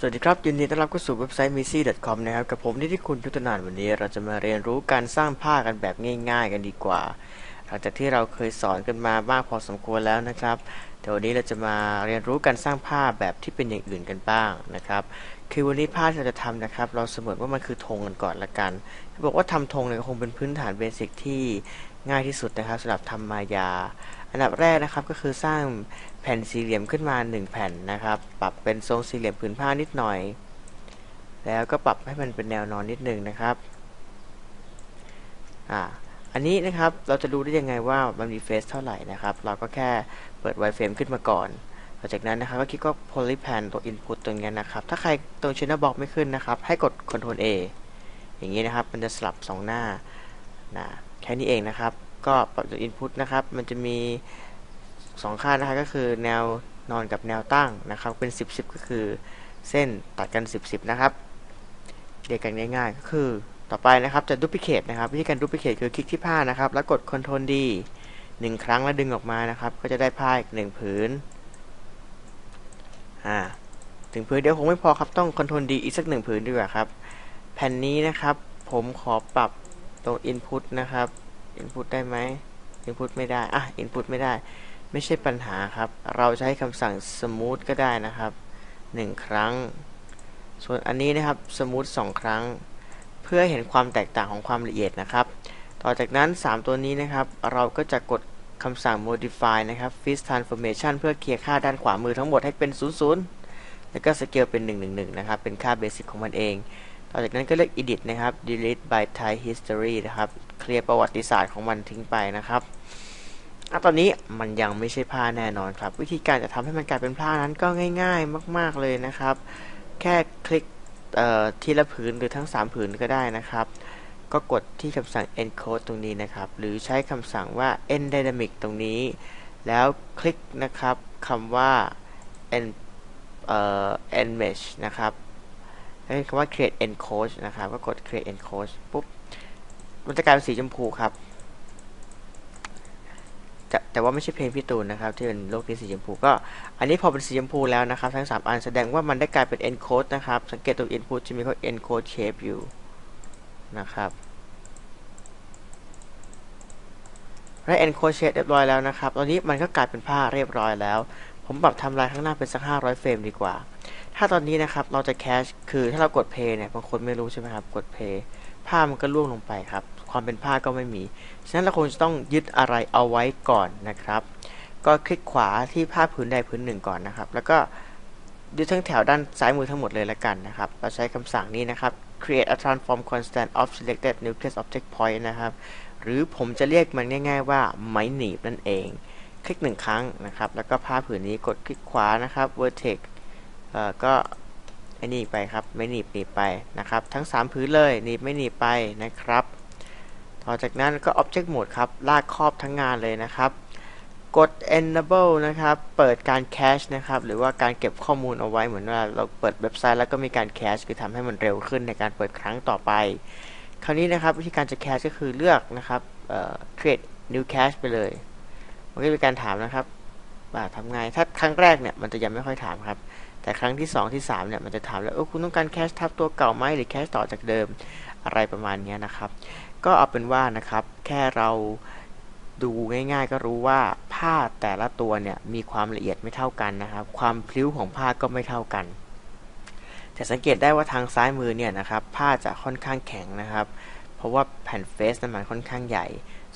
สวัสดีครับยินดีต้อนรับเข้าสู่เว็บไซต์ misi.com นะครับกับผมนิติคุณยุทธนานท์วันนี้เราจะมาเรียนรู้การสร้างผ้ากันแบบง่ายๆกันดีกว่าหลังจากที่เราเคยสอนกันมามากพอสมควรแล้วนะครับแต่วันนี้เราจะมาเรียนรู้การสร้างผ้าแบบที่เป็นอย่างอื่นกันบ้างนะครับคือวันนี้ผ้าที่เราจะทำนะครับเราสมมติว่ามันคือธงกันก่อนละกันที่บอกว่าทำธงเนี่ยคงเป็นพื้นฐานเบสิกที่ง่ายที่สุดนะครับสำหรับทำมายาอันดับแรกนะครับก็คือสร้างแผ่นสี่เหลี่ยมขึ้นมา1แผ่นนะครับปรับเป็นทรงสี่เหลี่ยมผืนผ้านิดหน่อยแล้วก็ปรับให้มันเป็นแนวนอนนิดนึงนะครับอันนี้นะครับเราจะรู้ได้ยังไงว่ามันมีเฟสเท่าไหร่นะครับเราก็แค่เปิดไวเฟรมขึ้นมาก่อนหลังจากนั้นนะครับก็คลิกว่า polypan ตัว input ตัวนี้นะครับถ้าใครตัว channel block ไม่ขึ้นนะครับให้กด Ctrl A อย่างนี้นะครับมันจะสลับ2หน้าแค่นี้เองนะครับก็ปรับตัว input นะครับมันจะมี2ค่านะคะก็คือแนวนอนกับแนวตั้งนะครับเป็น10 10ก็คือเส้นตัดกัน10 10นะครับเรียกกันง่ายๆก็คือต่อไปนะครับจะ duplicate นะครับวิธีการ duplicate คือคลิกที่ผ้านะครับแล้วกด Ctrl D 1ครั้งแล้วดึงออกมานะครับก็จะได้ผ้าอีก1ผืนถึงผืนเดียวคงไม่พอครับต้อง Ctrl D อีกสัก1ผืนดีกว่าครับแผ่นนี้นะครับผมขอปรับตรง input นะครับ input ได้ไหม input ไม่ได้input ไม่ได้ไม่ใช่ปัญหาครับเราใช้คำสั่ง smooth ก็ได้นะครับ1ครั้งส่วนอันนี้นะครับ smooth 2 ครั้งเพื่อเห็นความแตกต่างของความละเอียดนะครับต่อจากนั้น3ตัวนี้นะครับเราก็จะกดคำสั่ง modify นะครับ face transformation เพื่อเคลียร์ค่าด้านขวามือทั้งหมดให้เป็น00แล้วก็ scale เป็น111นะครับเป็นค่าเบสิกของมันเองต่อจากนั้นก็เลือก edit นะครับ delete by type history นะครับเคลียร์ประวัติศาสตร์ของมันทิ้งไปนะครับตอนนี้มันยังไม่ใช่ผ้าแน่นอนครับวิธีการจะทำให้มันกลายเป็นผ้านั้นก็ง่ายๆมากๆเลยนะครับแค่คลิกทีละผืนหรือทั้ง3ผืนก็ได้นะครับก็กดที่คำสั่ง encode ตรงนี้นะครับหรือใช้คำสั่งว่า end dynamic ตรงนี้แล้วคลิกนะครับคำว่า end mesh นะครับแล้วคำว่า create encode นะครับก็กด create encode ปุ๊บมันจะกลายเป็นสีชมพูครับแต่ว่าไม่ใช่เพลงพี่ตูนนะครับที่เป็นโลกนี้สีชมพูก็อันนี้พอเป็นสีชมพูแล้วนะครับทั้ง3อันแสดงว่ามันได้กลายเป็น encode นะครับสังเกตตัว input จะมีข้อ encode shape อยู่นะครับได้ encode shape เรียบร้อยแล้วนะครับตอนนี้มันก็กลายเป็นผ้าเรียบร้อยแล้วผมปรับทำลายข้างหน้าเป็นสัก500เฟรมดีกว่าถ้าตอนนี้นะครับเราจะ cache คือถ้าเรากด play เนี่ยบางคนไม่รู้ใช่ไหมครับกด play ผ้ามันก็ล่วงลงไปครับความเป็นผ้าก็ไม่มีฉะนั้นเราคงจะต้องยึดอะไรเอาไว้ก่อนนะครับก็คลิกขวาที่ผ้าผืนใดผืนหนึ่งก่อนนะครับแล้วก็ยึดทั้งแถวด้านซ้ายมือทั้งหมดเลยละกันนะครับเราใช้คำสั่งนี้นะครับ create a transform constant of selected nucleus object point นะครับหรือผมจะเรียกมันง่ายๆว่าไม้หนีบนั่นเองคลิก1ครั้งนะครับแล้วก็ผ้าผืนนี้กดคลิกขวานะครับ vertex ก็ไอ้นี่ไปครับไม่หนีบหนีไปนะครับทั้ง3ผืนเลยหนีบไม่หนีไปนะครับต่อจากนั้นก็ Object Mode ครับลากครอบทั้งงานเลยนะครับกด Enable นะครับเปิดการ Cache นะครับหรือว่าการเก็บข้อมูลเอาไว้เหมือนว่าเราเปิดเว็บไซต์แล้วก็มีการ Cache คือทำให้มันเร็วขึ้นในการเปิดครั้งต่อไปคราวนี้นะครับวิธีการจะ Cache ก็คือเลือกนะครับCreate New Cache ไปเลยมันก็เป็นการถามนะครับทำไงถ้าครั้งแรกเนี่ยมันจะยังไม่ค่อยถามครับแต่ครั้งที่2ที่3เนี่ยมันจะถามแล้วคุณต้องการ Cache ทับตัวเก่าไหมหรือ Cache ต่อจากเดิมอะไรประมาณนี้นะครับก็เอาเป็นว่านะครับแค่เราดูง่ายๆก็รู้ว่าผ้าแต่ละตัวเนี่ยมีความละเอียดไม่เท่ากันนะครับความพลิ้วของผ้าก็ไม่เท่ากันแต่สังเกตได้ว่าทางซ้ายมือเนี่ยนะครับผ้าจะค่อนข้างแข็งนะครับเพราะว่าแผ่นเฟสนั้นมันค่อนข้างใหญ่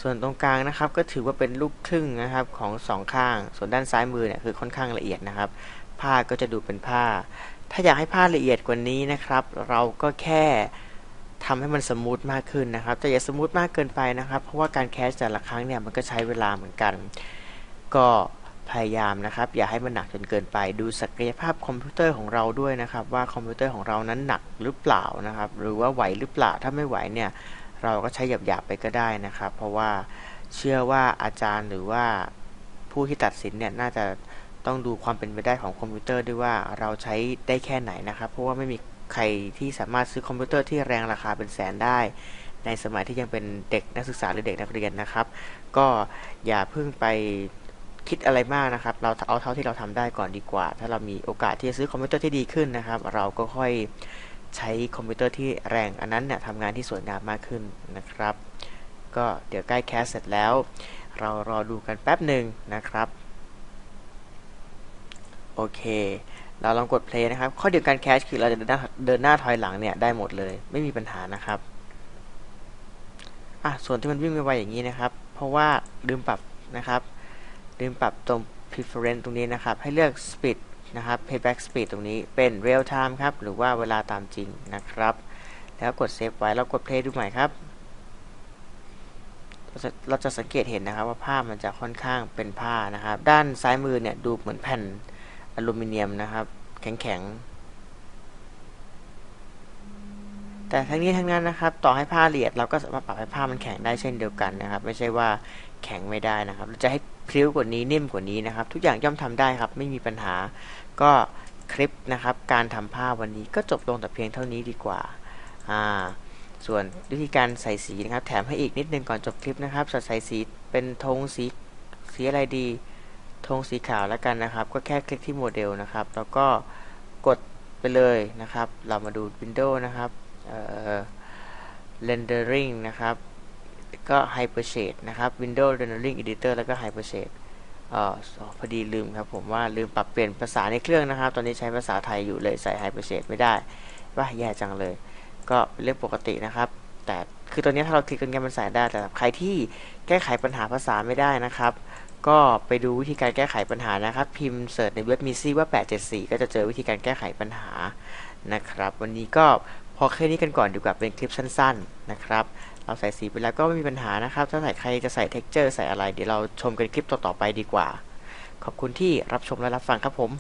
ส่วนตรงกลางนะครับก็ถือว่าเป็นลูกครึ่งนะครับของ2ข้างส่วนด้านซ้ายมือเนี่ยคือค่อนข้างละเอียดนะครับผ้าก็จะดูเป็นผ้าถ้าอยากให้ผ้าละเอียดกว่านี้นะครับเราก็แค่ทำให้มันสมูทมากขึ้นนะครับแต่อย่าสมูทมากเกินไปนะครับเพราะว่าการแคชแต่ละครั้งเนี่ยมันก็ใช้เวลาเหมือนกันก็พยายามนะครับอย่าให้มันหนักจนเกินไปดูศักยภาพคอมพิวเตอร์ของเราด้วยนะครับว่าคอมพิวเตอร์ของเรานั้นหนักหรือเปล่านะครับหรือว่าไหวหรือเปล่าถ้าไม่ไหวเนี่ยเราก็ใช้หยาบๆไปก็ได้นะครับเพราะว่าเชื่อว่าอาจารย์หรือว่าผู้ที่ตัดสินเนี่ยน่าจะต้องดูความเป็นไปได้ของคอมพิวเตอร์ด้วยว่าเราใช้ได้แค่ไหนนะครับเพราะว่าไม่มีใครที่สามารถซื้อคอมพิวเตอร์ที่แรงราคาเป็นแสนได้ในสมัยที่ยังเป็นเด็กนักศึกษาหรือเด็กนักเรียนนะครับก็อย่าเพิ่งไป คิดอะไรมากนะครับเราเอาเท่าที่เราทำได้ก่อนดีกว่าถ้าเรามีโอกาสที่จะซื้อคอมพิวเตอร์ที่ดีขึ้นนะครับเราก็ค่อยใช้คอมพิวเตอร์ที่แรงอันนั้นเนี่ยทำงานที่สวยงามมากขึ้นนะครับก็เดี๋ยวใกล้แคสเสร็จแล้วเรารอดูกันแป๊บหนึ่งนะครับโอเคเราลองกด play นะครับข้อเดียวกันแคสคือเราจะเดินหน้าถอยหลังเนี่ยได้หมดเลยไม่มีปัญหานะครับส่วนที่มันวิ่งไวๆอย่างนี้นะครับเพราะว่าลืมปรับนะครับลืมปรับตรง preference ตรงนี้นะครับให้เลือก speed นะครับ playback speed ตรงนี้เป็น real time ครับหรือว่าเวลาตามจริงนะครับแล้วกด save ไว้แล้วกด play ดูใหม่ครับเราจะสังเกตเห็นนะครับว่าภาพมันจะค่อนข้างเป็นผ้านะครับด้านซ้ายมือเนี่ยดูเหมือนแผ่นอลูมิเนียมนะครับแข็งๆแต่ทั้งนี้ทั้งนั้นนะครับต่อให้ผ้าละเอียดเราก็สามารถปรับให้ผ้ามันแข็งได้เช่นเดียวกันนะครับไม่ใช่ว่าแข็งไม่ได้นะครับเราจะให้พริ้วกว่านี้นิ่มกว่านี้นะครับทุกอย่างย่อมทำได้ครับไม่มีปัญหาก็คลิปนะครับการทำผ้าวันนี้ก็จบลงแต่เพียงเท่านี้ดีกว่าส่วนวิธีการใส่สีนะครับแถมให้อีกนิดนึงก่อนจบคลิปนะครับใส่สีเป็นธงสีอะไรดีธงสีขาวแล้วกันนะครับก็แค่คลิกที่โมเดลนะครับแล้วก็กดไปเลยนะครับเรามาดู Windows นะครับRendering นะครับก็ Hyper Shade นะครับ Windows Rendering Editor แล้วก็ Hyper Shade พอดีลืมครับผมว่าลืมปรับเปลี่ยนภาษาในเครื่องนะครับตอนนี้ใช้ภาษาไทยอยู่เลยใส่ Hyper Shade ไม่ได้ว่าแย่จังเลยก็เรื่องปกตินะครับแต่คือตอนนี้ถ้าเราคลิกกันแก้มันใส่ได้แต่ใครที่แก้ไขปัญหาภาษาไม่ได้นะครับก็ไปดูวิธีการแก้ไขปัญหานะครับพิมพ์เสิร์ชในเว็บมีซี่ว่า874ก็จะเจอวิธีการแก้ไขปัญหานะครับวันนี้ก็พอแค่นี้กันก่อนดีกว่าเป็นคลิปสั้นๆนะครับเราใส่สีไปแล้วก็ไม่มีปัญหานะครับถ้าใครจะใส่เท็กเจอร์ใส่อะไรเดี๋ยวเราชมกันคลิปต่อๆไปดีกว่าขอบคุณที่รับชมและรับฟังครับผม